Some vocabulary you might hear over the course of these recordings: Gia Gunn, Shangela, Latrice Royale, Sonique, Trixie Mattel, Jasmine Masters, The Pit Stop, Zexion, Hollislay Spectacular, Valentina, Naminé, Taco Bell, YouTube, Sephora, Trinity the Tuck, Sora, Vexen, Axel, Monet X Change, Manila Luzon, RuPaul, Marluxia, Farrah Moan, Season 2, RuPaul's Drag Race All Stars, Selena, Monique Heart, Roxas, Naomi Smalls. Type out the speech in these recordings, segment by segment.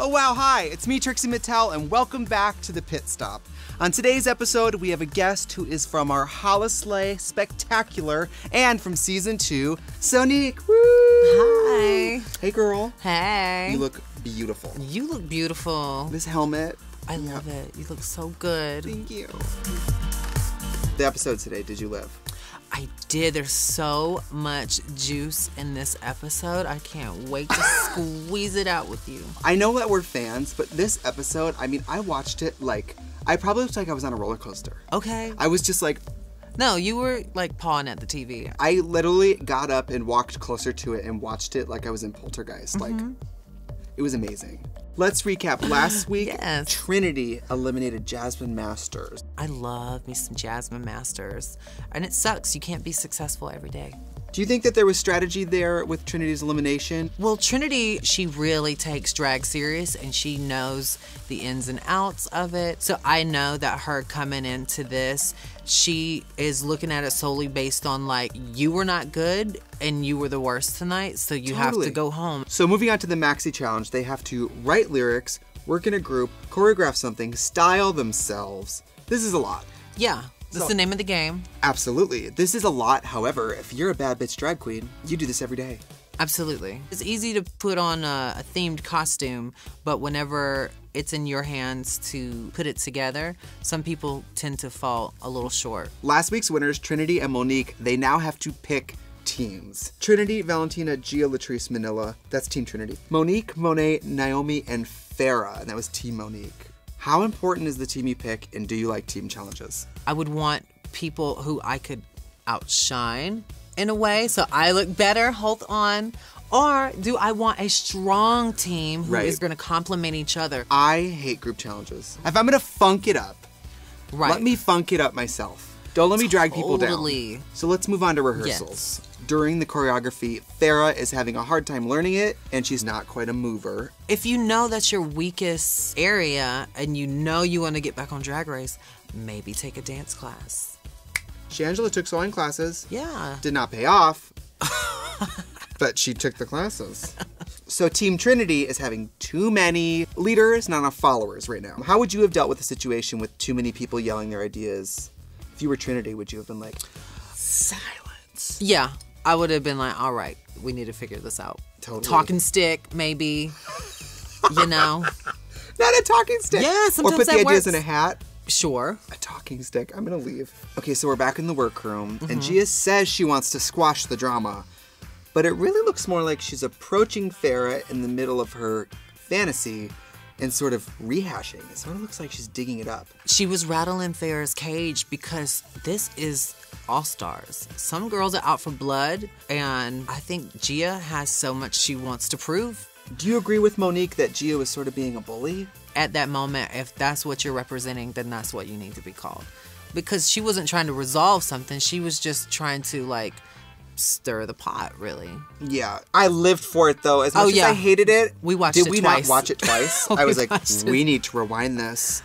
Oh wow, hi, it's me, Trixie Mattel, and welcome back to The Pit Stop. On today's episode, we have a guest who is from our Hollislay Spectacular and from season 2, Sonique. Woo! Hi. Hey girl. Hey. You look beautiful. You look beautiful. This helmet. I love it. You look so good. Thank you. The episode today, did you live? I did. There's so much juice in this episode. I can't wait to squeeze it out with you. I know that we're fans, but this episode, I mean, I watched it like, I probably looked like I was on a roller coaster. Okay. I was just like... No, you were like pawing at the TV. I literally got up and walked closer to it and watched it like I was in Poltergeist. Mm-hmm. Like, it was amazing. Let's recap. Last week, yes. Trinity eliminated Jasmine Masters. I love me some Jasmine Masters. And it sucks, you can't be successful every day. Do you think that there was strategy there with Trinity's elimination? Well, Trinity, she really takes drag serious and she knows the ins and outs of it. So I know that her coming into this, she is looking at it solely based on like, you were not good and you were the worst tonight, so you have to go home. So moving on to the Maxi Challenge, they have to write lyrics, work in a group, choreograph something, style themselves. This is a lot. Yeah. This is the name of the game. Absolutely. This is a lot. However, if you're a bad bitch drag queen, you do this every day. Absolutely. It's easy to put on a themed costume, but whenever it's in your hands to put it together, some people tend to fall a little short. Last week's winners, Trinity and Monique, they now have to pick teams. Trinity, Valentina, Gia, Latrice, Manila. That's Team Trinity. Monique, Monet, Naomi, and Farrah. And that was Team Monique. How important is the team you pick, and do you like team challenges? I would want people who I could outshine in a way, so I look better, hold on, or do I want a strong team who is gonna complement each other? I hate group challenges. If I'm gonna funk it up, let me funk it up myself. Don't let me drag people down. So let's move on to rehearsals. Yes. During the choreography, Farrah is having a hard time learning it, and she's not quite a mover. If you know that's your weakest area, and you know you want to get back on Drag Race, maybe take a dance class. Shangela took sewing classes. Yeah. Did not pay off, but she took the classes. So Team Trinity is having too many leaders, not enough followers right now. How would you have dealt with a situation with too many people yelling their ideas? If you were Trinity, would you have been like, silence? Yeah. I would have been like, all right, we need to figure this out. Totally. Talking stick, maybe, you know. Not a talking stick. Yeah, sometimes or put the ideas in a hat. Sure. A talking stick. I'm going to leave. Okay, so we're back in the workroom, and Gia says she wants to squash the drama, but it really looks more like she's approaching Farrah in the middle of her fantasy and sort of rehashing. It sort of looks like she's digging it up. She was rattling Farrah's cage because this is... all-stars. Some girls are out for blood, and I think Gia has so much she wants to prove. Do you agree with Monique that Gia was sort of being a bully? At that moment, if that's what you're representing, then that's what you need to be called. Because she wasn't trying to resolve something, she was just trying to, like, stir the pot, really. Yeah. I lived for it, though. As much as I hated it, we watched it twice. Did we not watch it twice? I was like, we need to rewind this.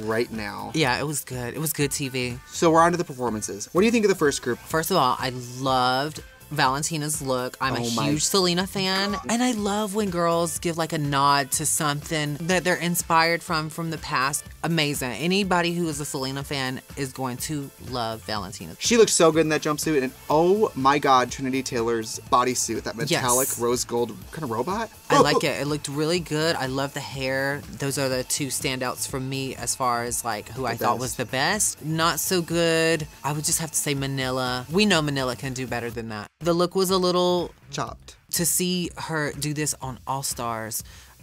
Right now. Yeah, it was good. It was good TV. So we're on to the performances. What do you think of the first group? First of all, I loved Valentina's look. I'm a huge Selena fan. God. And I love when girls give like a nod to something that they're inspired from the past. Amazing. Anybody who is a Selena fan is going to love Valentina. She looked so good in that jumpsuit. And oh my God, Trinity Taylor's bodysuit, that metallic rose gold kind of robot. I like it. It looked really good. I love the hair. Those are the two standouts for me as far as like who I thought was the best. Not so good. I would just have to say Manila. We know Manila can do better than that. The look was a little chopped. To see her do this on All Stars,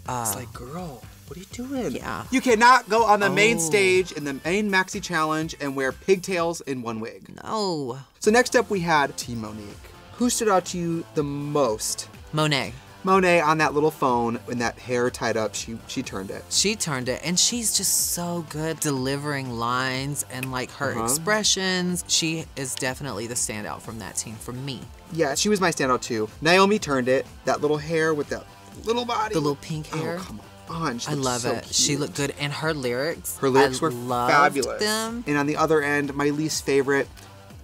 it's like, girl, what are you doing? Yeah, you cannot go on the main stage in the main Maxi Challenge and wear pigtails in one wig. No. So next up we had Team Monique. Who stood out to you the most? Monet. Monet on that little phone and that hair tied up, she turned it. She turned it, and she's just so good delivering lines and like her expressions. She is definitely the standout from that team for me. Yeah, she was my standout too. Naomi turned it, that little hair with that little body. The little pink hair. Oh, come on. I love it. Cute. She looked good, and her lyrics. Her lyrics were fabulous. And on the other end, my least favorite,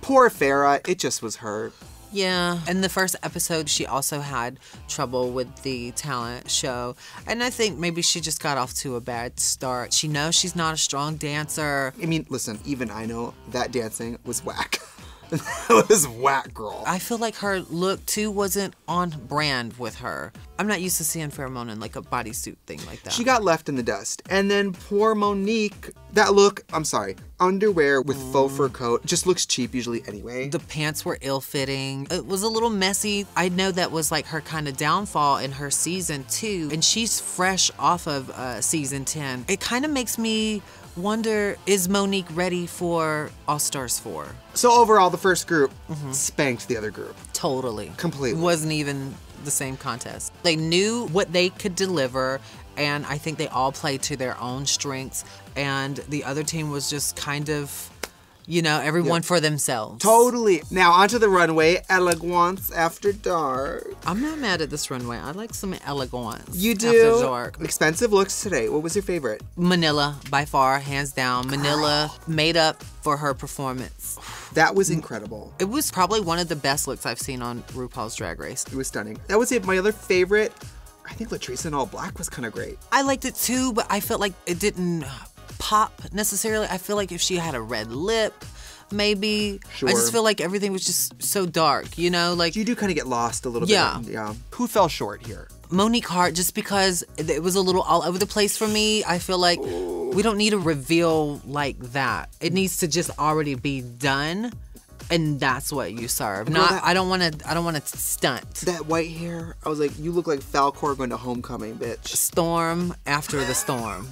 poor Farrah, it just was her. Yeah. In the first episode, she also had trouble with the talent show. And I think maybe she just got off to a bad start. She knows she's not a strong dancer. I mean, listen, even I know that dancing was whack. That was whack, girl. I feel like her look, too, wasn't on brand with her. I'm not used to seeing Farrah Moan in like a bodysuit thing like that. She got left in the dust. And then poor Monique, that look, I'm sorry, underwear with faux fur coat, just looks cheap usually anyway. The pants were ill-fitting. It was a little messy. I know that was like her kind of downfall in her season 2, and she's fresh off of season 10. It kind of makes me wonder, is Monique ready for All Stars 4? So overall, the first group spanked the other group. Totally. Completely. It wasn't even the same contest. They knew what they could deliver, and I think they all played to their own strengths, and the other team was just kind of, you know, everyone for themselves. Totally. Now onto the runway, elegance after dark. I'm not mad at this runway. I like some elegance. You do? After dark. Expensive looks today. What was your favorite? Manila, by far, hands down. Manila made up for her performance. That was incredible. It was probably one of the best looks I've seen on RuPaul's Drag Race. It was stunning. That was it. My other favorite, I think Latrice in all black was kind of great. I liked it too, but I felt like it didn't pop necessarily. I feel like if she had a red lip, maybe. Sure. I just feel like everything was just so dark, you know? Like, you do kind of get lost a little bit. Yeah. Who fell short here? Monique Heart, just because it was a little all over the place for me. I feel like we don't need a reveal like that. It needs to just already be done. And that's what you serve. Not, well, that, I don't want to stunt. That white hair, I was like, you look like Falcor going to Homecoming, bitch. Storm after the storm.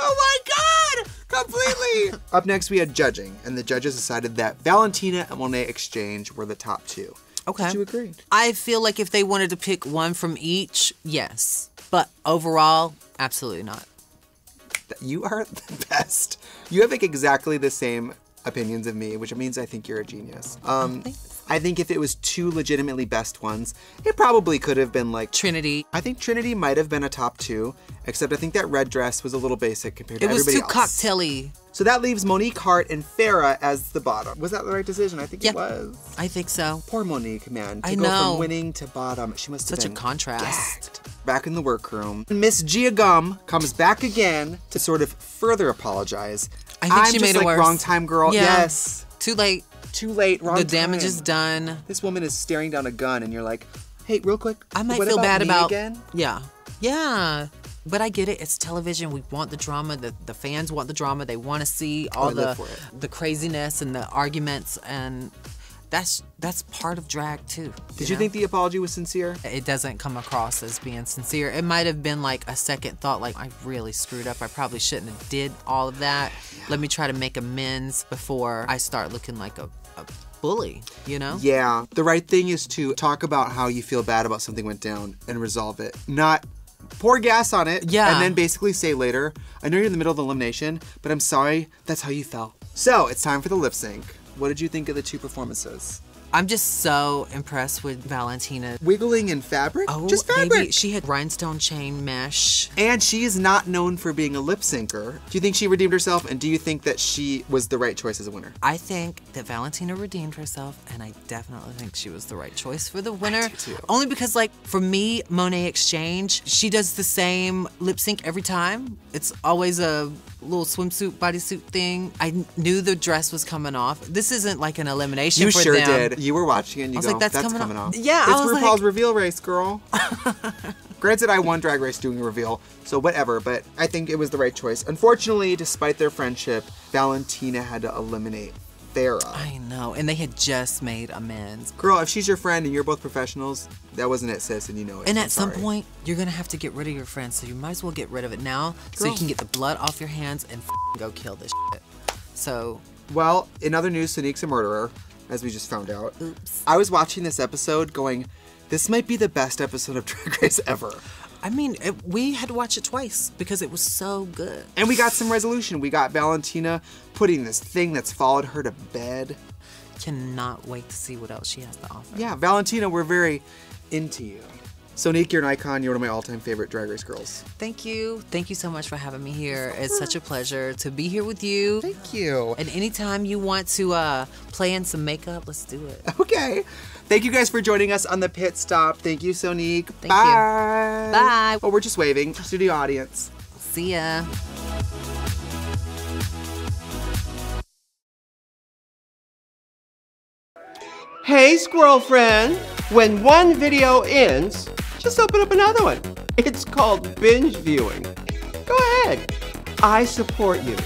Oh my God! Completely! Up next, we had judging, and the judges decided that Valentina and Monet X Change were the top two. Okay. Did you agree? I feel like if they wanted to pick one from each, yes. But overall, absolutely not. You are the best. You have like exactly the same opinions of me, which means I think you're a genius. I think if it was two legitimately best ones, it probably could have been like Trinity. I think Trinity might have been a top two, except I think that red dress was a little basic compared to everybody else. It was too cocktail-y. So that leaves Monique Heart and Farrah as the bottom. Was that the right decision? I think it was. I think so. Poor Monique, man. I know. To go from winning to bottom, she must have been such a contrast. Gagged. Back in the workroom, Miss Gia Gunn comes back again to sort of further apologize. I think she made it worse. Wrong time, girl. Yeah. Yes. Too late. Too late. Wrong time. The damage is done. This woman is staring down a gun, and you're like, hey, real quick. I might feel bad about again. Yeah. Yeah. But I get it. It's television. We want the drama. The fans want the drama. They want to see all the craziness and the arguments, and that's part of drag too. Did you think the apology was sincere? It doesn't come across as being sincere. It might have been like a second thought, like, I really screwed up. I probably shouldn't have did all of that. Yeah. Let me try to make amends before I start looking like a bully, you know? Yeah. The right thing is to talk about how you feel bad about something went down and resolve it. Not pour gas on it, and then basically say later, I know you're in the middle of the elimination, but I'm sorry, that's how you felt. So it's time for the lip sync. What did you think of the two performances? I'm just so impressed with Valentina. Wiggling in fabric? Oh, just fabric. Baby, she had rhinestone chain mesh. And she is not known for being a lip syncer. Do you think she redeemed herself, and do you think that she was the right choice as a winner? I think that Valentina redeemed herself, and I definitely think she was the right choice for the winner. I do too. Only because, like, for me, Monet X Change, she does the same lip sync every time. It's always a little swimsuit, bodysuit thing. I knew the dress was coming off. This isn't like an elimination for them. You sure did. You were watching and you go, like, that's coming off. Yeah, it's RuPaul's reveal race, girl. Granted, I won Drag Race doing a reveal, so whatever, but I think it was the right choice. Unfortunately, despite their friendship, Valentina had to eliminate Farrah. I know, and they had just made amends. Girl, if she's your friend and you're both professionals, that wasn't it, sis, and you know it. And at some point, you're gonna have to get rid of your friend, so you might as well get rid of it now, so you can get the blood off your hands and go kill this shit. So. Well, in other news, Sonique's a murderer, as we just found out. Oops. I was watching this episode going, this might be the best episode of Drag Race ever. I mean, we had to watch it twice because it was so good. And we got some resolution. We got Valentina putting this thing that's followed her to bed. Cannot wait to see what else she has to offer. Yeah, Valentina, we're very into you. Sonique, you're an icon. You're one of my all-time favorite Drag Race girls. Thank you. Thank you so much for having me here. It's such a pleasure to be here with you. Thank you. And anytime you want to play in some makeup, let's do it. Okay. Thank you guys for joining us on The Pit Stop. Thank you, Sonique. Thank you. Bye. Oh, we're just waving to the audience. See ya. Hey, squirrel friend. When one video ends, just open up another one. It's called binge viewing. Go ahead. I support you.